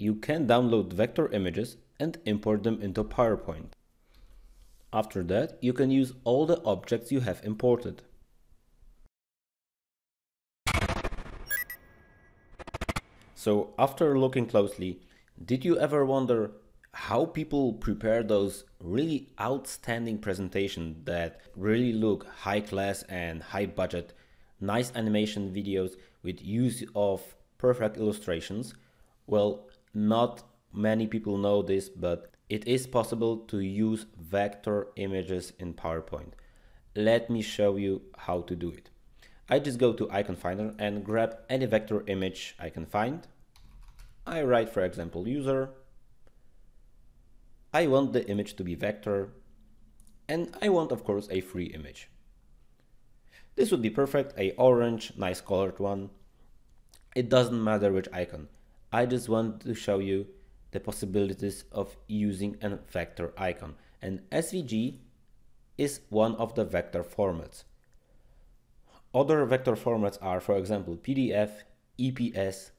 you can download vector images and import them into PowerPoint. After that, you can use all the objects you have imported. So after looking closely, did you ever wonder how people prepare those really outstanding presentations that really look high class and high budget, nice animation videos with use of perfect illustrations? Well, not many people know this, but it is possible to use vector images in PowerPoint. Let me show you how to do it. I just go to Icon Finder and grab any vector image I can find. I write, for example, user. I want the image to be vector, and I want, of course, a free image. This would be perfect, an orange, nice colored one. It doesn't matter which icon. I just want to show you the possibilities of using a vector icon, and SVG is one of the vector formats. Other vector formats are, for example, PDF, EPS,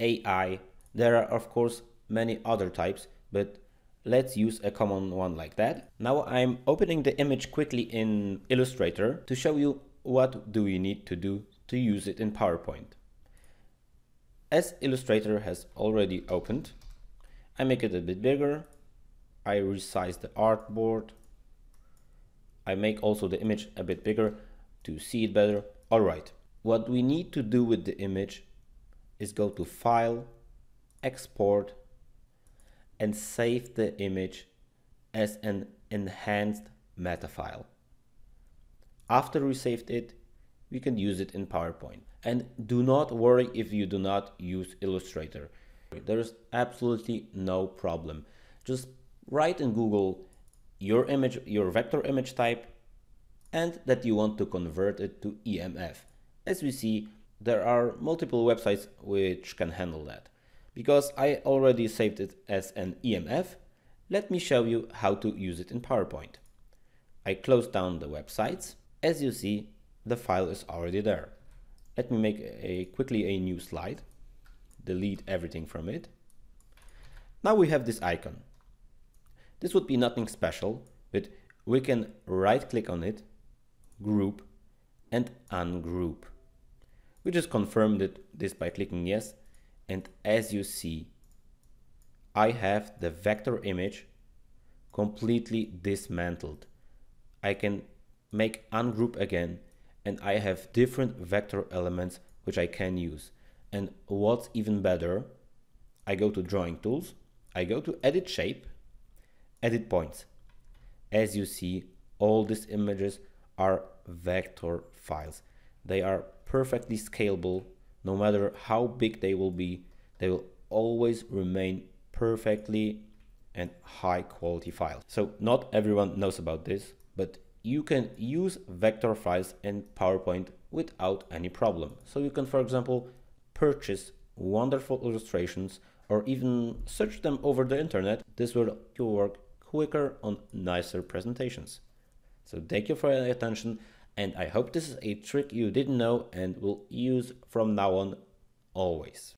AI. There are, of course, many other types, but let's use a common one like that. Now I'm opening the image quickly in Illustrator to show you what do we need to do to use it in PowerPoint. As Illustrator has already opened, I make it a bit bigger. I resize the artboard. I make also the image a bit bigger to see it better. All right. What we need to do with the image is go to File, Export, and save the image as an enhanced meta file. After we saved it, we can use it in PowerPoint. And do not worry if you do not use Illustrator. There's absolutely no problem. Just write in Google your image, your vector image type, and that you want to convert it to EMF. As we see, there are multiple websites which can handle that. Because I already saved it as an EMF, let me show you how to use it in PowerPoint. I close down the websites. As you see, the file is already there. Let me make quickly a new slide. Delete everything from it. Now we have this icon. This would be nothing special, but we can right click on it, group, and ungroup. We just confirmed this by clicking yes. And as you see, I have the vector image completely dismantled. I can make ungroup again, and I have different vector elements which I can use. And what's even better, I go to Drawing Tools, I go to Edit Shape, Edit Points. As you see, all these images are vector files. They are perfectly scalable. No matter how big they will be, they will always remain perfectly and high quality files. So not everyone knows about this, but you can use vector files in PowerPoint without any problem. So you can, for example, purchase wonderful illustrations or even search them over the internet. This will help you work quicker on nicer presentations. So thank you for your attention. And I hope this is a trick you didn't know and will use from now on always.